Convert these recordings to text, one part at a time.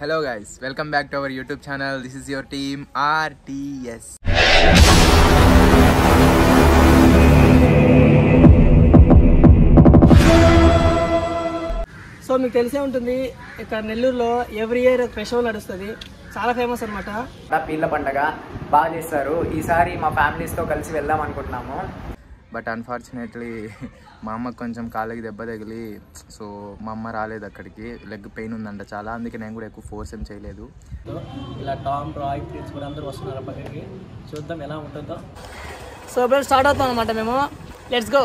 Hello guys, welcome back to our YouTube channel. This is your team RTS. So meeku telise untundi ikkada Nellore lo every year festival nadustadi. Chaala famous anamata. Peerla pandaga baa chesaru. Ee sari ma families tho kalisi vellam anukuntunnamo. But unfortunately మా అమ్మ కొంచెం కాళ్ళకి దెబ్బ తగిలి so మా అమ్మ రాలేదు అక్కడికి. లెగ్ పెయిన్ ఉందంట చాలా, అందుకే నేను కూడా ఎక్కువ ఫోర్స్ ఏం చేయలేదు. ఇలా టామ్ రాయ్ ఫ్రెండ్స్ కూడా అందరూ వస్తున్నారు అక్కడికి, చూద్దాం ఎలా ఉంటుందో. సో ఇప్పుడు స్టార్ట్ అవుతాం అన్నమాట మేము. Let's go.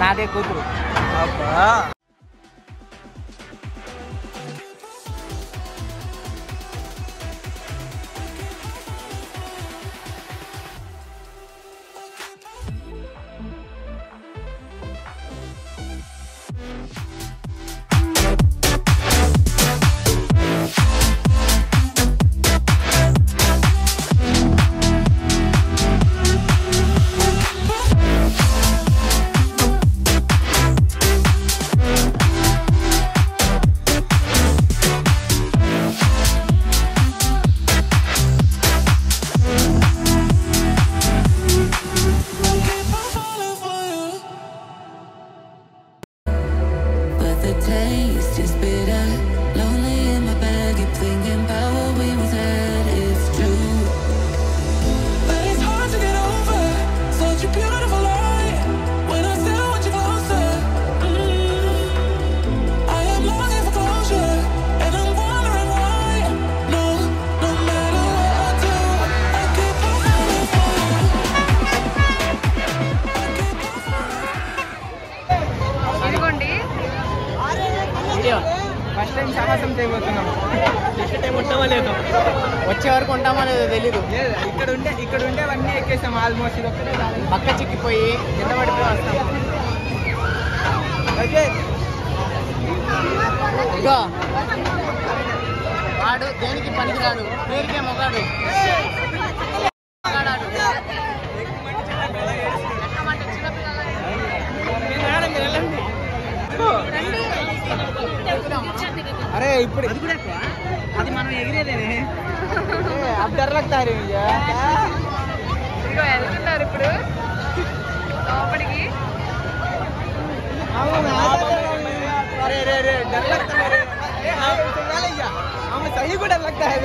నాదే కూతురు అబ్బా. ఫస్ట్ టైం చాలా సంత అయిపోతున్నాము. నెక్స్ట్ టైం ఉంటామా లేదు, వచ్చే వరకు ఉంటామా లేదో తెలీదు. ఇక్కడ ఉంటే అవన్నీ ఎక్కేసాం. ఆల్మోస్ట్ ఇది ఒక్కటే పక్క చిక్కిపోయి ఎంత పడిపోయి వస్తాం. ఇగో వాడు దేనికి పనికిరాడు, పేరుకే మొగాడు. అరే ఇప్పుడు అది మనం ఎగిరేదే అబ్బారు వెళ్తున్నారు ఇప్పుడు లోపలికి. ఆమె సహి కూడా లగ్తాయి.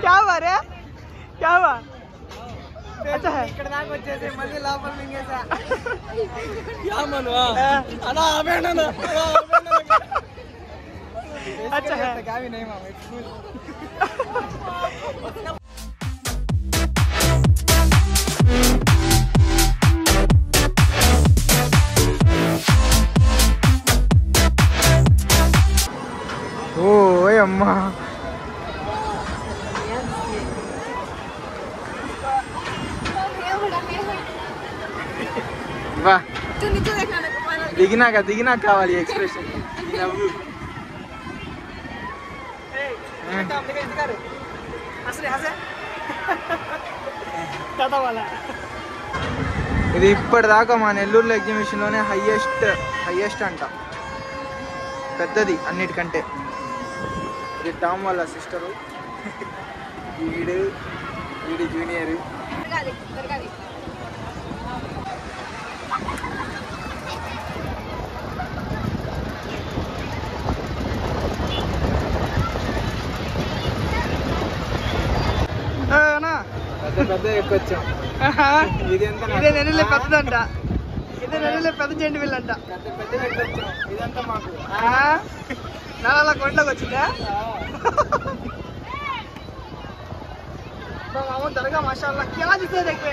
क्या हुआ रे, क्या हुआ? अच्छा है क्या मनवा, अच्छा है क्या भी नहीं मामा। अम्मा वाह, दिखना का वाली एक्सप्रेशन। ఇది ఇప్పటిదాకా మా నెల్లూరు ఎగ్జిబిషన్లోనే హైయెస్ట్ అంట, పెద్దది అన్నిటికంటే. ये टॉम वाला सिस्टर वीडी जूनियर ना इधर नाला कोचिंदा दरगा माशाल्लाह क्या दिखते देखे।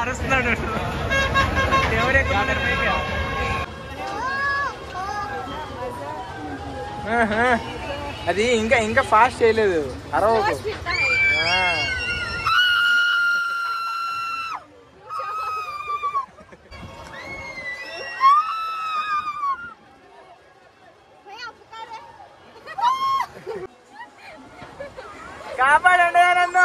అరుస్తున్నాడు ఎవరే కాదర్ పైకి. అది ఇంకా ఇంకా ఫాస్ట్ చేయలేదు, అరవకు. కాపాడండి నన్ను,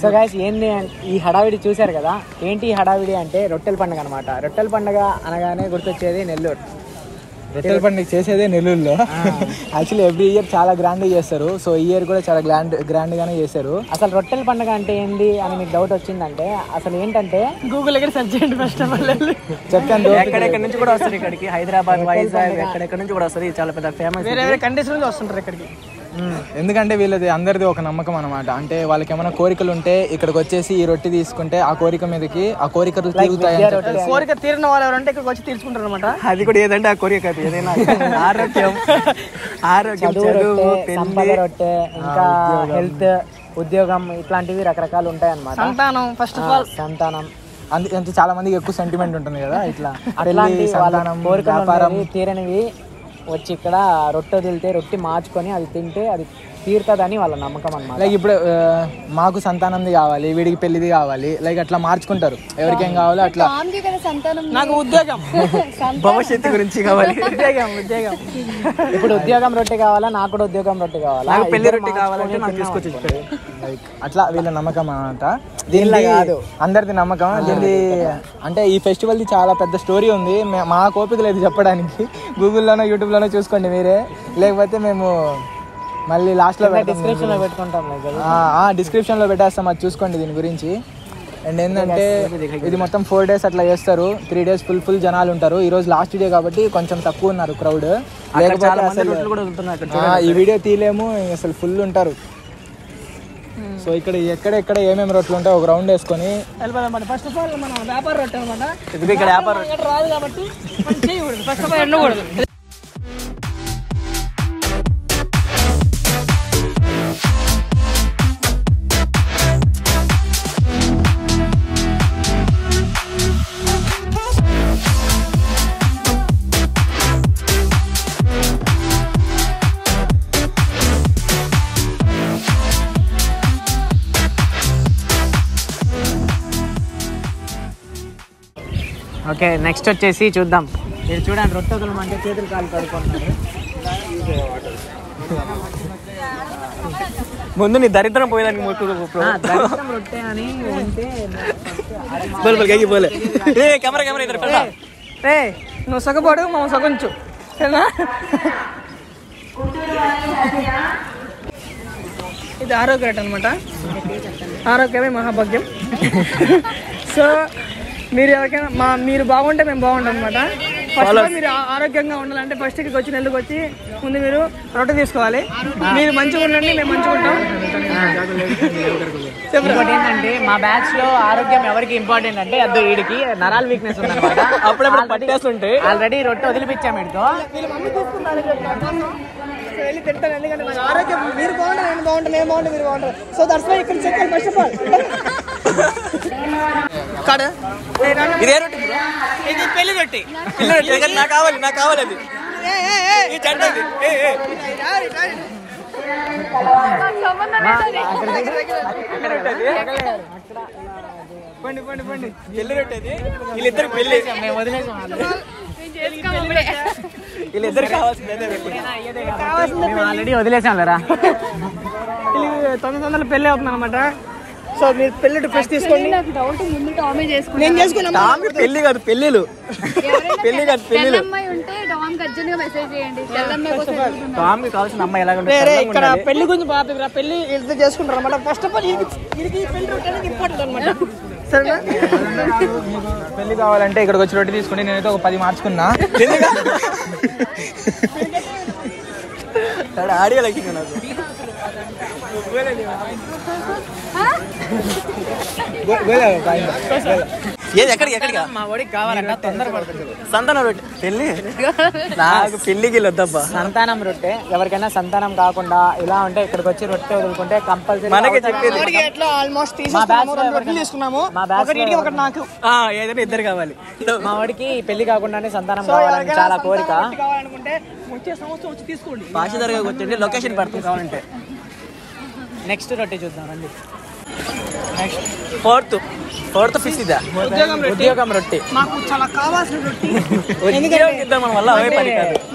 సో గైస్ ఏంటి ఈ హడావిడి చూశారు కదా, ఏంటి ఈ హడావిడి అంటే రొట్టెల పండుగ అనమాట. రొట్టెల పండుగ అనగానే గుర్తొచ్చేది నెల్లూరు. రొట్టెల పండుగ చేసేదే నెల్లూరులో. యాక్చువల్లీ ఎవ్రీ ఇయర్ చాలా గ్రాండ్గా చేస్తారు, సో ఈ ఇయర్ కూడా చాలా గ్రాండ్గానే చేశారు. అసలు రొట్టెల పండుగ అంటే ఏంటి అని మీకు డౌట్ వచ్చిందంటే అసలు ఏంటంటే గూగుల్ దగ్గర సెర్చ్ చేయండి ఫస్ట్ ఆఫ్ ఆల్. చెప్తాను, ఎక్కడెక్కడి నుంచి కూడా వస్తారు ఇక్కడికి, హైదరాబాద్, వైజాగ్, ఎక్కడెక్కడి నుంచి కూడా వస్తారు. చాలా పెద్ద ఫేమస్, వేరే వేరే కంట్రీస్ నుంచి వస్తుంటారు ఇక్కడికి. ఎందుకంటే వీళ్ళది అందరిది ఒక నమ్మకం అనమాట. అంటే వాళ్ళకి ఏమైనా కోరికలు ఉంటే ఇక్కడికి వచ్చేసి ఈ రొట్టె తీసుకుంటే ఆ కోరిక మీదకి ఆ కోరికలు తీరుతాయి. కోరిక తీరిన వాళ్ళు ఎవరంటే ఇక్కడికి వచ్చి తీర్చుకుంటారు అనమాట. అది కూడా ఏదంటే ఆ కోరిక ఏదైనా ఆరోగ్యం, రొట్టె, ఇంకా హెల్త్, ఉద్యోగం, ఇట్లాంటివి రకరకాలు ఉంటాయి అన్నమాట. సంతానం, ఫస్ట్ ఆఫ్ ఆల్ సంతానం. అందుకే చాలా మందికి ఎక్కువ సెంటిమెంట్ ఉంటుంది కదా, ఇట్లా పెళ్లి, సంతానం, వ్యాపారం తీరనివి వచ్చి ఇక్కడ రొట్టె తిలితే రొట్టె మార్చుకొని అది తింటే అది తీరుతుందని వాళ్ళ నమ్మకం అన్నమాట. లైక్ ఇప్పుడు మాకు సంతానంది కావాలి, వీడికి పెళ్ళిది కావాలి, లైక్ అట్లా మార్చుకుంటారు. ఎవరికేం కావాలో అట్లా. నాకు ఉద్యోగం, భవిష్యత్తు గురించి కావాలి, ఉద్యోగం ఉద్యోగం ఇప్పుడు ఉద్యోగం రొట్టె కావాలా, నాకు కూడా ఉద్యోగం రొట్టె కావాలా, పెళ్లి రొట్టె కావాలంటే నాకు తీసుకొచ్చి లైక్ అట్లా వీళ్ళ నమ్మకం అంట. దీనిలా కాదు అందరిది నమ్మకం. దీని అంటే ఈ ఫెస్టివల్ది చాలా పెద్ద స్టోరీ ఉంది. మా ఓపిక లేదు చెప్పడానికి. గూగుల్లోనో యూట్యూబ్లోనో చూసుకోండి మీరే, లేకపోతే మేము మళ్ళీ లాస్ట్లో డిస్క్రిప్షన్లో పెట్టుకుంటాం, డిస్క్రిప్షన్లో పెట్టేస్తాం, అది చూసుకోండి దీని గురించి. అండ్ ఏంటంటే ఇది మొత్తం 4 days అట్లా చేస్తారు. 3 days ఫుల్ జనాలు ఉంటారు. ఈ రోజు లాస్ట్ డే కాబట్టి కొంచెం తక్కువ ఉన్నారు క్రౌడ్. ఈ వీడియో తీయలేము, అసలు ఫుల్ ఉంటారు. సో ఇక్కడ ఎక్కడెక్కడ ఏమేమి రొట్టెలు ఉంటాయి ఒక రౌండ్ వేసుకొని వెళ్ళిపోదాం. ఫస్ట్ ఆఫ్ ఆల్ మనం వ్యాపార రొట్టె అనమాట, రాదు కాబట్టి ఫస్ట్ ఆఫ్ ఆల్ ఎండకూడదు. ఓకే, నెక్స్ట్ వచ్చేసి చూద్దాం. మీరు చూడండి రొట్టె వదలం అంటే చేతులు కాలు కడుకున్నారు. ముందు నీ దరిద్రం పోయేదానికి రొట్టె అని అంటే కెమెరా కెమెరా ఇద్దరు రే నువ్వు సగపోడు, మనం సగంచు. ఇది ఆరోగ్య రొట్టె అనమాట. ఆరోగ్యమే మహాభాగ్యం. సో మీరు ఎవరికైనా మీరు బాగుంటే మేము బాగుంటాం అనమాట. ఫస్ట్ మీరు ఆరోగ్యంగా ఉండాలంటే ఫస్ట్ ఇక్కడికి వచ్చి నెలకు వచ్చి ముందు మీరు రొట్టె తీసుకోవాలి. మీరు మంచిగా ఉండండి, మేము మంచిగా ఉంటాం. ఇంకోటి ఏంటంటే మా బ్యాచ్ లో ఆరోగ్యం ఎవరికి ఇంపార్టెంట్ అంటే అదో వీడికి నరాల వీక్నెస్ ఉందన్నమాట. అప్పుడప్పుడు పట్టేస్తుంటే ఆల్రెడీ రొట్టె వదిలిపించాం వీడితో. వెళ్ళి తింటాను ఎందుకంటే నాకు ఆరోగ్యం, మీరు బాగుంటారు, నేను బాగుంటాను, నేను బాగుంటాను, మీరు బాగుంటారు. సో దట్స్ వై ఇక్కడ చెక్ ఫస్ట్ ఆఫ్ ఆల్ కాదు ఇదే రొట్టె, ఇది పెళ్లి రొట్టె, పెళ్లి రొట్టె నాకు కావాలి, నాకు కావాలి అది. ఈ చెడ్డది పండి పండి పండి పెళ్లి రొట్టె అది. వీళ్ళిద్దరు పెళ్లి మేము వదిలేసాం, వీళ్ళిద్దరు కావాల్సింది ఆల్రెడీ వదిలేసాం లేరా. తొందర తొందరలో పెళ్ళి అవుతుంది అనమాట. సో మీరు పెళ్ళి ఫస్ట్ తీసుకోండి. పెళ్లి కాదు పెళ్ళిళ్ళు, పెళ్లి కాదు పెళ్ళిళ్ళు. ఇక్కడ పెళ్లి గురించి బాగా పెళ్లి ఇద్దరు చేసుకుంటారు అనమాట. ఫస్ట్ ఆఫ్ ఆల్ ఇంపార్టెంట్ అనమాట. పెళ్లి కావాలంటే ఇక్కడికి వచ్చి రొట్టె తీసుకుని నేనైతే ఒక 10 మార్చుకున్నా. ఆడియో లైక్ సంతానం రొట్టె. ఎవరికైనా సంతానం కాకుండా ఇలా ఉంటే ఇక్కడికి వచ్చి రొట్టె వదులుకుంటే కంపల్సరీ ఇద్దరు కావాలి. మా వాడికి పెళ్లి కాకుండానే సంతానం కావాలని చాలా కోరిక. వచ్చే సంవత్సరం వచ్చి తీసుకోండి, భాష దగ్గరకు వచ్చండి, లొకేషన్ పడుతుంది కావాలంటే. నెక్స్ట్ రొట్టె చూద్దాం రండి. నెక్స్ట్ ఫోర్త్ ఫిక్స్ ఇదా ఉద్యోగం రొట్టె. మాకు చాలా కావాల్సిన రొట్టె.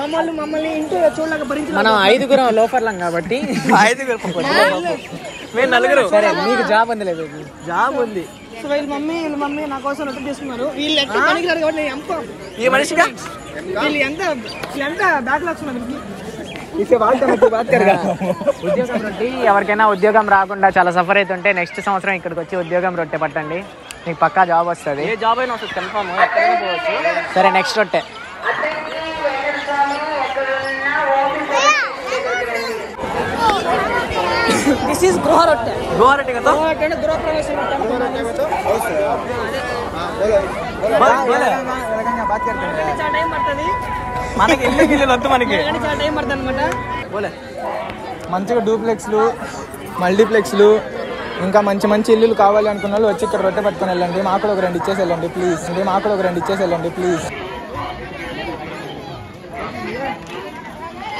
మమ్మల్ని ఇంట్లో చూడలేక భరించ, మనం 5గురం లోపర్లం కాబట్టి 5గురం మేము 4గురం. సరే మీకు జాబ్ ఉంది లేదు, జాబ్ ఉంది. సో వీళ్ళ మమ్మీ నా కోసం రొట్టె తీసుకున్నారు. వీళ్ళు ఎట్లా పనికిరారు కాబట్టి నేను ఎంపా ఈ మనిషిగా. వీళ్ళు ఎంత బ్యాక్లాగ్స్ ఉన్నారు ఉద్యోగం రొట్టె. ఎవరికైనా ఉద్యోగం రాకుండా చాలా సఫర్ అవుతుంటే నెక్స్ట్ సంవత్సరం ఇక్కడికి వచ్చి ఉద్యోగం రొట్టె పట్టండి, మీకు పక్కా జాబ్ వస్తుంది. ఏ జాబ్ అయినా వస్తుంది కన్ఫర్మ్, ఎక్కడైనా పోవచ్చు. సరే నెక్స్ట్ రొట్టె. దిస్ ఈస్ గృహ రొట్టె. గృహ రొట్టె కదా, గృహ రొట్టె అంటే గృహ ప్రవేశం రొట్టె. మనకి ఎన్ని గిన్నెలు వద్దు, మనకి మంచిగా డూప్లెక్స్లు మల్టీప్లెక్స్లు ఇంకా మంచి ఇల్లులు కావాలి అనుకున్న వాళ్ళు వచ్చి ఇక్కడ రొట్టె పట్టుకొని వెళ్ళండి. మాకు కూడా ఒక 2 ఇచ్చేసి వెళ్ళండి ప్లీజ్. మాకు కూడా ఒక 2 ఇచ్చేసి వెళ్ళండి please.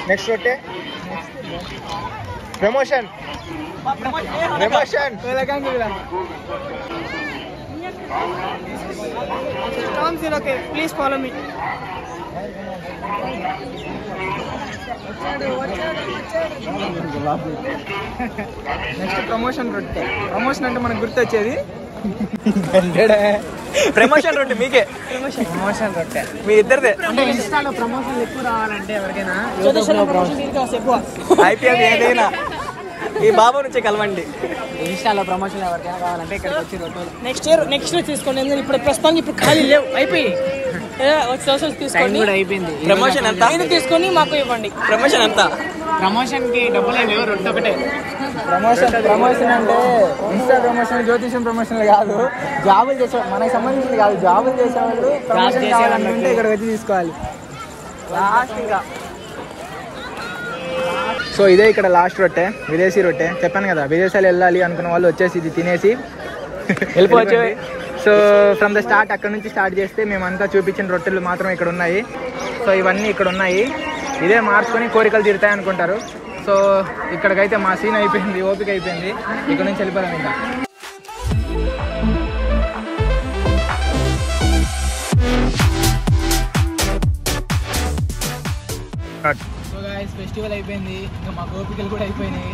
Next rotate. Promotion. Promotion. Tom zero K. Please follow me. Next promotion rotate. Promotion ante manaku gurtu vachedi. Promotion route meeke promotion route me iddarde ante insta lo promotion lekku ravalante evargaina chodeshana promotion meeke seppu IPL edaina ee babu nunchi kalavandi insta lo promotion evargaina ravalante ikkada vachi route next year teesukoni endani ippudu prastham ippudu khali levu aipi social teesukoni time ayipindi promotion anta nenu teesukoni maaku ivvandi promotion anta promotion ki double levu route okate promotion promotion అంటే insta promotion జ్యోతిషం ప్రమోషన్లు కాదు, జాబులు చేసే మనకు సంబంధించింది కాదు. జాబులు చేసేవాళ్ళు ప్రమోషన్ కావాలంటే ఇక్కడికి వచ్చి తీసుకోవాలి. లాస్ట్గా సో ఇదే ఇక్కడ లాస్ట్ రొట్టె, విదేశీ రొట్టె. చెప్పాను కదా విదేశాలు వెళ్ళాలి అనుకున్న వాళ్ళు వచ్చేసి ఇది తినేసి వెళ్ళిపోవచ్చు. సో ఫ్రమ్ ద స్టార్ట్ అక్కడ నుంచి స్టార్ట్ చేస్తే మేమంతా చూపించిన రొట్టెలు మాత్రం ఇక్కడ ఉన్నాయి. సో ఇవన్నీ ఇక్కడ ఉన్నాయి, ఇదే మార్చుకొని కోరికలు తీరుతాయి అనుకుంటారు. సో ఇక్కడికైతే మా సీన్ అయిపోయింది, ఓపిక అయిపోయింది, ఇక్కడ నుంచి వెళ్ళిపోయాం. ఇంకా సో గైస్ ఫెస్టివల్ అయిపోయింది, ఇంకా మా ఓపికలు కూడా అయిపోయినాయి.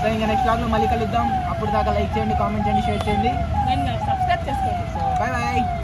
సో ఇంకా నెక్స్ట్ బ్లాగ్లో మళ్ళీ కలుద్దాం. అప్పుడు దాకా లైక్ చేయండి, కామెంట్ చేయండి, షేర్ చేయండి, సబ్స్క్రైబ్ చేసుకోండి. So bye bye.